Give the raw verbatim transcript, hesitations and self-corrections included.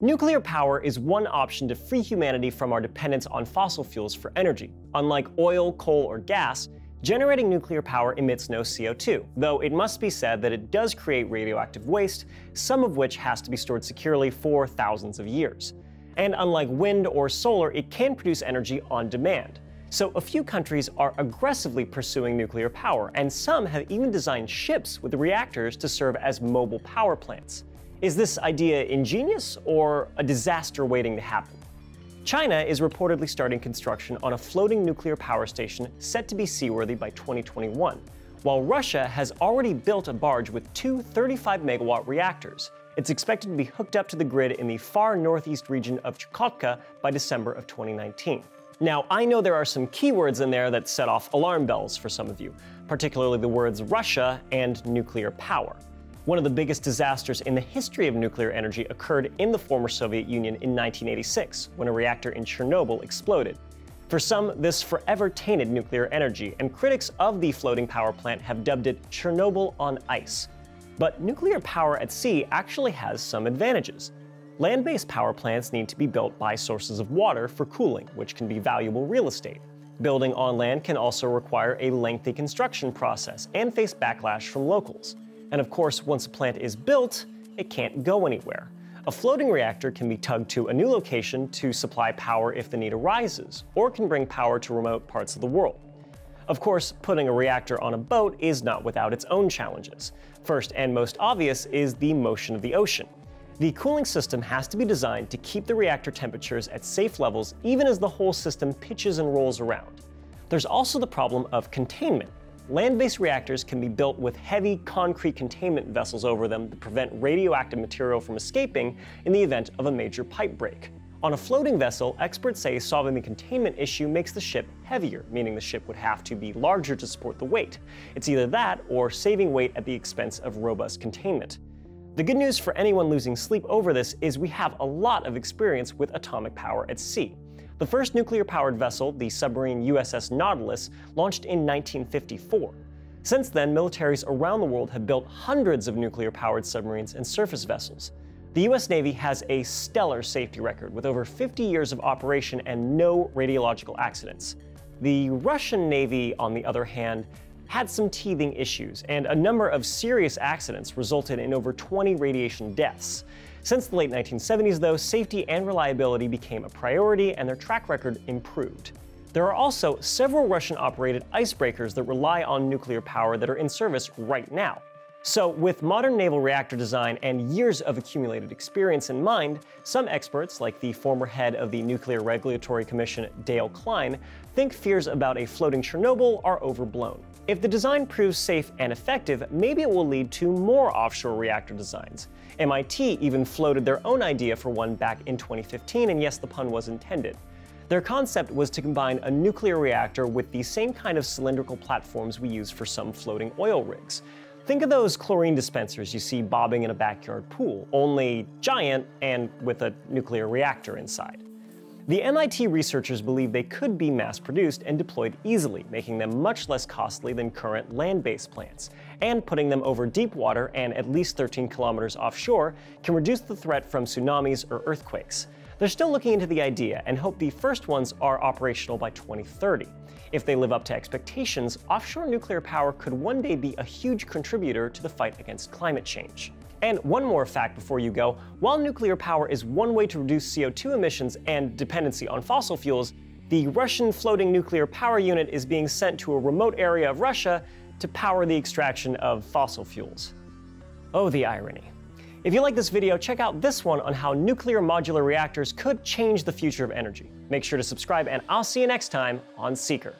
Nuclear power is one option to free humanity from our dependence on fossil fuels for energy. Unlike oil, coal, or gas, generating nuclear power emits no C O two, though it must be said that it does create radioactive waste, some of which has to be stored securely for thousands of years. And unlike wind or solar, it can produce energy on demand. So a few countries are aggressively pursuing nuclear power, and some have even designed ships with reactors to serve as mobile power plants. Is this idea ingenious or a disaster waiting to happen? China is reportedly starting construction on a floating nuclear power station set to be seaworthy by twenty twenty-one, while Russia has already built a barge with two thirty-five megawatt reactors. It's expected to be hooked up to the grid in the far northeast region of Chukotka by December of twenty nineteen. Now, I know there are some keywords in there that set off alarm bells for some of you, particularly the words Russia and nuclear power. One of the biggest disasters in the history of nuclear energy occurred in the former Soviet Union in nineteen eighty-six, when a reactor in Chernobyl exploded. For some, this forever tainted nuclear energy, and critics of the floating power plant have dubbed it Chernobyl on ice. But nuclear power at sea actually has some advantages. Land-based power plants need to be built by sources of water for cooling, which can be valuable real estate. Building on land can also require a lengthy construction process and face backlash from locals. And of course, once a plant is built, it can't go anywhere. A floating reactor can be tugged to a new location to supply power if the need arises, or can bring power to remote parts of the world. Of course, putting a reactor on a boat is not without its own challenges. First and most obvious is the motion of the ocean. The cooling system has to be designed to keep the reactor temperatures at safe levels even as the whole system pitches and rolls around. There's also the problem of containment. Land-based reactors can be built with heavy concrete containment vessels over them to prevent radioactive material from escaping in the event of a major pipe break. On a floating vessel, experts say solving the containment issue makes the ship heavier, meaning the ship would have to be larger to support the weight. It's either that or saving weight at the expense of robust containment. The good news for anyone losing sleep over this is we have a lot of experience with atomic power at sea. The first nuclear-powered vessel, the submarine U S S Nautilus, launched in nineteen fifty-four. Since then, militaries around the world have built hundreds of nuclear-powered submarines and surface vessels. The U S Navy has a stellar safety record with over fifty years of operation and no radiological accidents. The Russian Navy, on the other hand, had some teething issues, and a number of serious accidents resulted in over twenty radiation deaths. Since the late nineteen seventies, though, safety and reliability became a priority, and their track record improved. There are also several Russian-operated icebreakers that rely on nuclear power that are in service right now. So, with modern naval reactor design and years of accumulated experience in mind, some experts, like the former head of the Nuclear Regulatory Commission, Dale Klein, think fears about a floating Chernobyl are overblown. If the design proves safe and effective, maybe it will lead to more offshore reactor designs. M I T even floated their own idea for one back in twenty fifteen, and yes, the pun was intended. Their concept was to combine a nuclear reactor with the same kind of cylindrical platforms we use for some floating oil rigs. Think of those chlorine dispensers you see bobbing in a backyard pool, only giant and with a nuclear reactor inside. The M I T researchers believe they could be mass-produced and deployed easily, making them much less costly than current land-based plants. And putting them over deep water and at least thirteen kilometers offshore can reduce the threat from tsunamis or earthquakes. They're still looking into the idea and hope the first ones are operational by twenty thirty. If they live up to expectations, offshore nuclear power could one day be a huge contributor to the fight against climate change. And one more fact before you go, while nuclear power is one way to reduce C O two emissions and dependency on fossil fuels, the Russian floating nuclear power unit is being sent to a remote area of Russia to power the extraction of fossil fuels. Oh, the irony. If you like this video, check out this one on how nuclear modular reactors could change the future of energy. Make sure to subscribe, and I'll see you next time on Seeker.